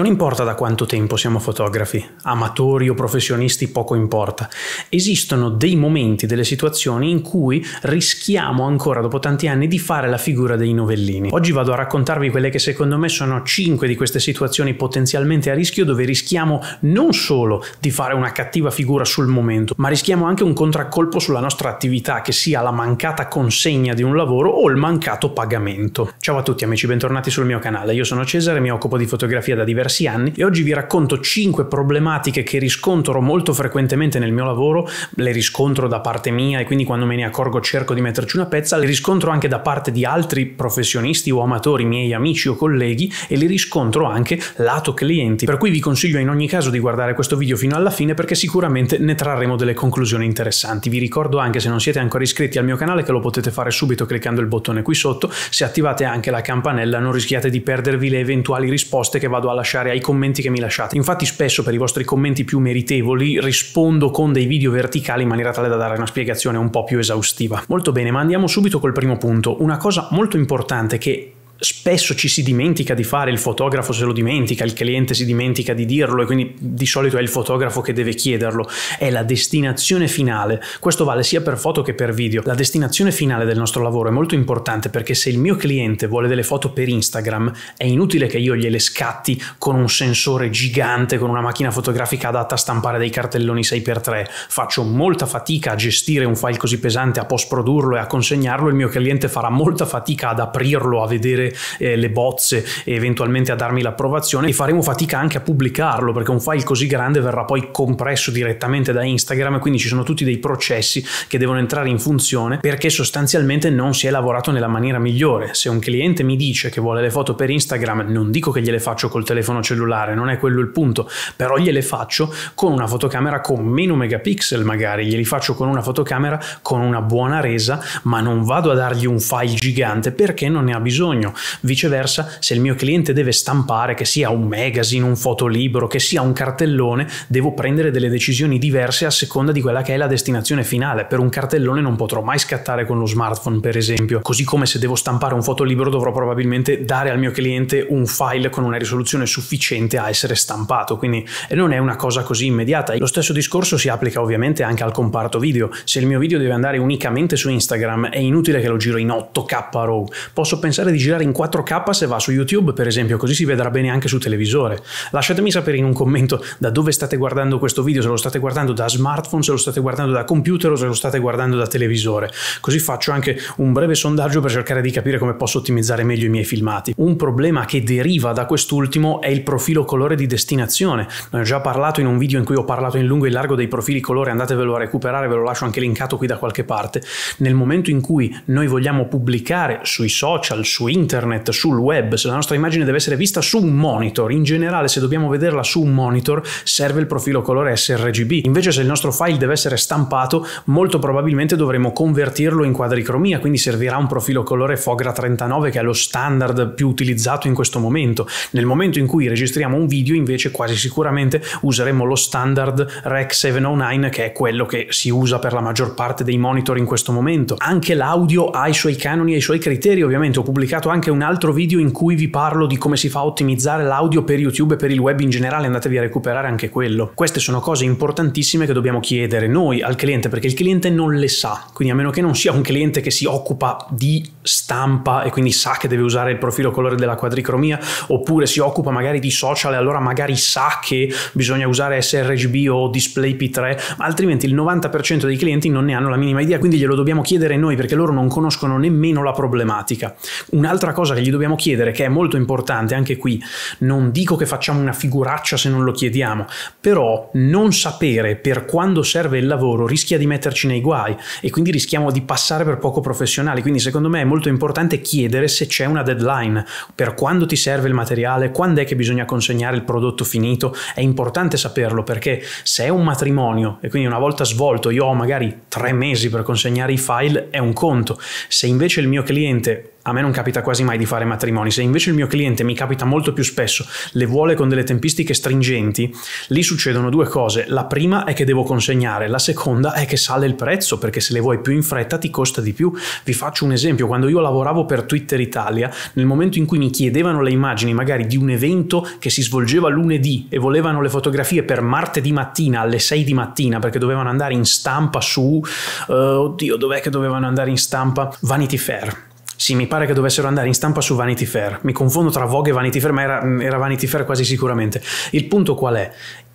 Non importa da quanto tempo siamo fotografi, amatori o professionisti poco importa, esistono dei momenti, delle situazioni in cui rischiamo ancora dopo tanti anni di fare la figura dei novellini. Oggi vado a raccontarvi quelle che secondo me sono 5 di queste situazioni potenzialmente a rischio dove rischiamo non solo di fare una cattiva figura sul momento, ma rischiamo anche un contraccolpo sulla nostra attività, che sia la mancata consegna di un lavoro o il mancato pagamento. Ciao a tutti amici, bentornati sul mio canale, io sono Cesare, mi occupo di fotografia da diversi anni e oggi vi racconto 5 problematiche che riscontro molto frequentemente nel mio lavoro, le riscontro da parte mia e quindi quando me ne accorgo cerco di metterci una pezza, le riscontro anche da parte di altri professionisti o amatori, miei amici o colleghi, e le riscontro anche lato clienti, per cui vi consiglio in ogni caso di guardare questo video fino alla fine perché sicuramente ne trarremo delle conclusioni interessanti. Vi ricordo anche, se non siete ancora iscritti al mio canale, che lo potete fare subito cliccando il bottone qui sotto. Se attivate anche la campanella non rischiate di perdervi le eventuali risposte che vado a lasciare ai commenti che mi lasciate. Infatti spesso per i vostri commenti più meritevoli rispondo con dei video verticali in maniera tale da dare una spiegazione un po' più esaustiva. Molto bene, ma andiamo subito col primo punto. Una cosa molto importante che spesso ci si dimentica di fare, il fotografo se lo dimentica, il cliente si dimentica di dirlo e quindi di solito è il fotografo che deve chiederlo, è la destinazione finale. Questo vale sia per foto che per video. La destinazione finale del nostro lavoro è molto importante perché se il mio cliente vuole delle foto per Instagram è inutile che io gliele scatti con un sensore gigante, con una macchina fotografica adatta a stampare dei cartelloni 6x3. Faccio molta fatica a gestire un file così pesante, a post-produrlo e a consegnarlo. Il mio cliente farà molta fatica ad aprirlo, a vedere le bozze e eventualmente a darmi l'approvazione, e faremo fatica anche a pubblicarlo perché un file così grande verrà poi compresso direttamente da Instagram e quindi ci sono tutti dei processi che devono entrare in funzione perché sostanzialmente non si è lavorato nella maniera migliore. Se un cliente mi dice che vuole le foto per Instagram, non dico che gliele faccio col telefono cellulare, non è quello il punto, però gliele faccio con una fotocamera con meno megapixel, magari glieli faccio con una fotocamera con una buona resa, ma non vado a dargli un file gigante perché non ne ha bisogno. Viceversa, se il mio cliente deve stampare, che sia un magazine, un fotolibro, che sia un cartellone, devo prendere delle decisioni diverse a seconda di quella che è la destinazione finale. Per un cartellone non potrò mai scattare con lo smartphone, per esempio, così come se devo stampare un fotolibro dovrò probabilmente dare al mio cliente un file con una risoluzione sufficiente a essere stampato, quindi non è una cosa così immediata. Lo stesso discorso si applica ovviamente anche al comparto video. Se il mio video deve andare unicamente su Instagram è inutile che lo giro in 8K RAW, posso pensare di girare in 4K se va su YouTube, per esempio, così si vedrà bene anche su televisore. Lasciatemi sapere in un commento da dove state guardando questo video, se lo state guardando da smartphone, se lo state guardando da computer o se lo state guardando da televisore, così faccio anche un breve sondaggio per cercare di capire come posso ottimizzare meglio i miei filmati. Un problema che deriva da quest'ultimo è il profilo colore di destinazione. Ne ho già parlato in un video in cui ho parlato in lungo e in largo dei profili colore, andatevelo a recuperare, ve lo lascio anche linkato qui da qualche parte. Nel momento in cui noi vogliamo pubblicare sui social, su internet, sul web, se la nostra immagine deve essere vista su un monitor, in generale se dobbiamo vederla su un monitor serve il profilo colore sRGB. Invece se il nostro file deve essere stampato molto probabilmente dovremo convertirlo in quadricromia, quindi servirà un profilo colore Fogra 39 che è lo standard più utilizzato in questo momento. Nel momento in cui registriamo un video invece quasi sicuramente useremo lo standard Rec 709 che è quello che si usa per la maggior parte dei monitor in questo momento. Anche l'audio ha i suoi canoni e i suoi criteri, ovviamente ho pubblicato anche un altro video in cui vi parlo di come si fa a ottimizzare l'audio per YouTube e per il web in generale, andatevi a recuperare anche quello. Queste sono cose importantissime che dobbiamo chiedere noi al cliente perché il cliente non le sa, quindi a meno che non sia un cliente che si occupa di stampa e quindi sa che deve usare il profilo colore della quadricromia, oppure si occupa magari di social e allora magari sa che bisogna usare sRGB o display p3, ma altrimenti il 90% dei clienti non ne hanno la minima idea, quindi glielo dobbiamo chiedere noi perché loro non conoscono nemmeno la problematica. Un'altra cosa che gli dobbiamo chiedere, che è molto importante anche qui, non dico che facciamo una figuraccia se non lo chiediamo, però non sapere per quando serve il lavoro rischia di metterci nei guai e quindi rischiamo di passare per poco professionali, quindi secondo me è molto importante chiedere se c'è una deadline, per quando ti serve il materiale, quando è che bisogna consegnare il prodotto finito. È importante saperlo perché se è un matrimonio e quindi una volta svolto io ho magari 3 mesi per consegnare i file è un conto, se invece il mio cliente a me non capita quasi mai di fare matrimoni, se invece il mio cliente mi capita molto più spesso, le vuole con delle tempistiche stringenti, lì succedono due cose. La prima è che devo consegnare, la seconda è che sale il prezzo, perché se le vuoi più in fretta ti costa di più. Vi faccio un esempio: quando io lavoravo per Twitter Italia, nel momento in cui mi chiedevano le immagini magari di un evento che si svolgeva lunedì e volevano le fotografie per martedì mattina alle 6 di mattina perché dovevano andare in stampa su oddio, dov'è che dovevano andare in stampa? Vanity Fair. Sì, mi pare che dovessero andare in stampa su Vanity Fair. Mi confondo tra Vogue e Vanity Fair, ma era Vanity Fair quasi sicuramente. Il punto qual è?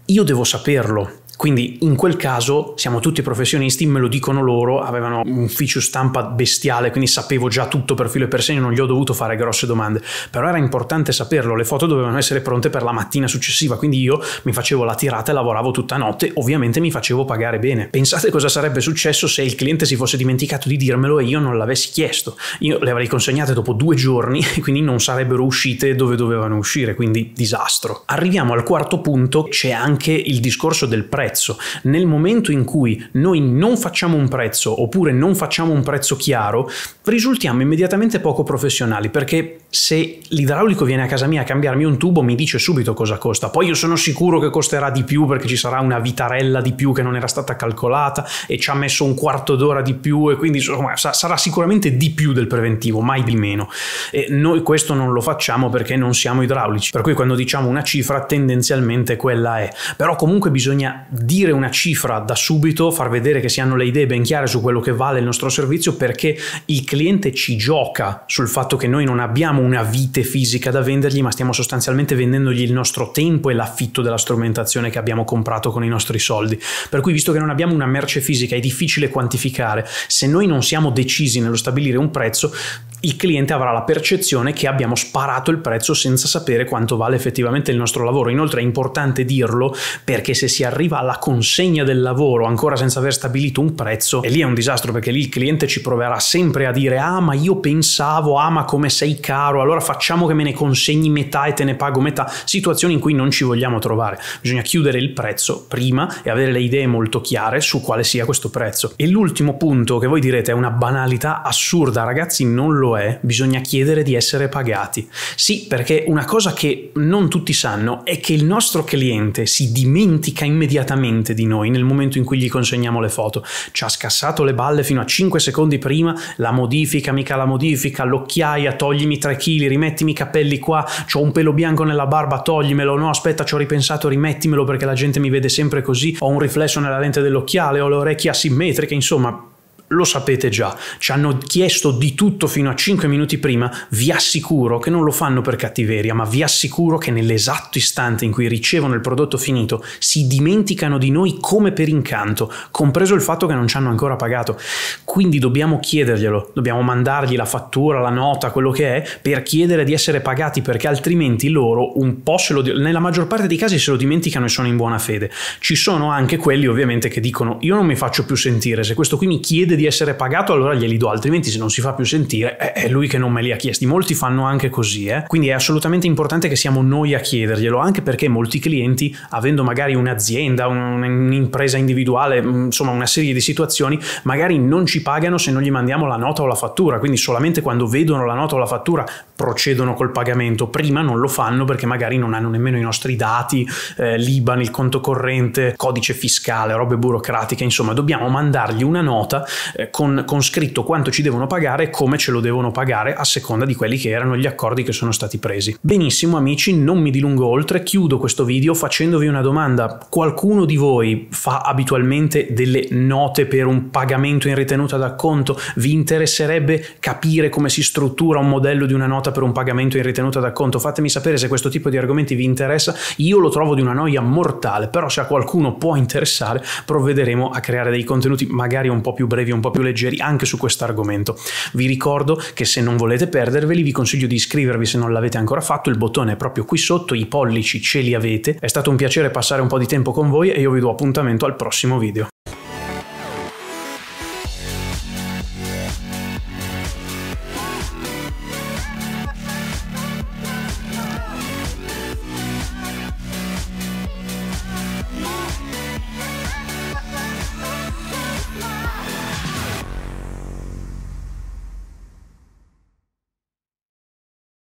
Io devo saperlo. Quindi in quel caso siamo tutti professionisti, me lo dicono loro, avevano un ufficio stampa bestiale, quindi sapevo già tutto per filo e per segno, non gli ho dovuto fare grosse domande, però era importante saperlo, le foto dovevano essere pronte per la mattina successiva, quindi io mi facevo la tirata e lavoravo tutta notte, ovviamente mi facevo pagare bene. Pensate cosa sarebbe successo se il cliente si fosse dimenticato di dirmelo e io non l'avessi chiesto, io le avrei consegnate dopo 2 giorni e quindi non sarebbero uscite dove dovevano uscire, quindi disastro. Arriviamo al quarto punto, c'è anche il discorso del prezzo. Nel momento in cui noi non facciamo un prezzo oppure non facciamo un prezzo chiaro, risultiamo immediatamente poco professionali, perché se l'idraulico viene a casa mia a cambiarmi un tubo mi dice subito cosa costa, poi io sono sicuro che costerà di più perché ci sarà una vitarella di più che non era stata calcolata e ci ha messo un quarto d'ora di più e quindi insomma, sarà sicuramente di più del preventivo, mai di meno, e noi questo non lo facciamo perché non siamo idraulici, per cui quando diciamo una cifra tendenzialmente quella è, però comunque bisogna dire una cifra da subito, far vedere che si hanno le idee ben chiare su quello che vale il nostro servizio, perché il cliente ci gioca sul fatto che noi non abbiamo una vite fisica da vendergli, ma stiamo sostanzialmente vendendogli il nostro tempo e l'affitto della strumentazione che abbiamo comprato con i nostri soldi, per cui visto che non abbiamo una merce fisica è difficile quantificare, se noi non siamo decisi nello stabilire un prezzo il cliente avrà la percezione che abbiamo sparato il prezzo senza sapere quanto vale effettivamente il nostro lavoro. Inoltre è importante dirlo, perché se si arriva alla consegna del lavoro ancora senza aver stabilito un prezzo, e lì è un disastro, perché lì il cliente ci proverà sempre a dire ah ma io pensavo, ah ma come sei caro, allora facciamo che me ne consegni metà e te ne pago metà, situazioni in cui non ci vogliamo trovare. Bisogna chiudere il prezzo prima e avere le idee molto chiare su quale sia questo prezzo. E l'ultimo punto, che voi direte è una banalità assurda, ragazzi non lo è, bisogna chiedere di essere pagati. Sì, perché una cosa che non tutti sanno è che il nostro cliente si dimentica immediatamente di noi nel momento in cui gli consegniamo le foto. Ci ha scassato le balle fino a 5 secondi prima, la modifica, mica la modifica, l'occhiaia, toglimi 3 kg, rimettimi i capelli qua, c'ho un pelo bianco nella barba, toglimelo, no aspetta ci ho ripensato, rimettimelo perché la gente mi vede sempre così, ho un riflesso nella lente dell'occhiale, ho le orecchie asimmetriche, insomma... Lo sapete già, ci hanno chiesto di tutto fino a 5 minuti prima, vi assicuro che non lo fanno per cattiveria, ma vi assicuro che nell'esatto istante in cui ricevono il prodotto finito si dimenticano di noi come per incanto, compreso il fatto che non ci hanno ancora pagato. Quindi dobbiamo chiederglielo, dobbiamo mandargli la fattura, la nota, quello che è, per chiedere di essere pagati, perché altrimenti loro un po' nella maggior parte dei casi se lo dimenticano e sono in buona fede. Ci sono anche quelli ovviamente che dicono io non mi faccio più sentire, se questo qui mi chiede di essere pagato allora glieli do, altrimenti se non si fa più sentire è lui che non me li ha chiesti. Molti fanno anche così, quindi è assolutamente importante che siamo noi a chiederglielo, anche perché molti clienti, avendo magari un'azienda, un'impresa individuale, insomma una serie di situazioni, magari non ci pagano se non gli mandiamo la nota o la fattura, quindi solamente quando vedono la nota o la fattura procedono col pagamento, prima non lo fanno perché magari non hanno nemmeno i nostri dati, l'IBAN, il conto corrente, codice fiscale, robe burocratiche, insomma dobbiamo mandargli una nota con scritto quanto ci devono pagare e come ce lo devono pagare a seconda di quelli che erano gli accordi che sono stati presi. Benissimo amici, non mi dilungo oltre, chiudo questo video facendovi una domanda: qualcuno di voi fa abitualmente delle note per un pagamento in ritenuta d'acconto? Vi interesserebbe capire come si struttura un modello di una nota per un pagamento in ritenuta d'acconto? Fatemi sapere se questo tipo di argomenti vi interessa, io lo trovo di una noia mortale, però se a qualcuno può interessare provvederemo a creare dei contenuti magari un po' più brevi, un po' più leggeri anche su questo argomento. Vi ricordo che se non volete perderveli vi consiglio di iscrivervi se non l'avete ancora fatto, il bottone è proprio qui sotto, i pollici ce li avete. È stato un piacere passare un po' di tempo con voi e io vi do appuntamento al prossimo video.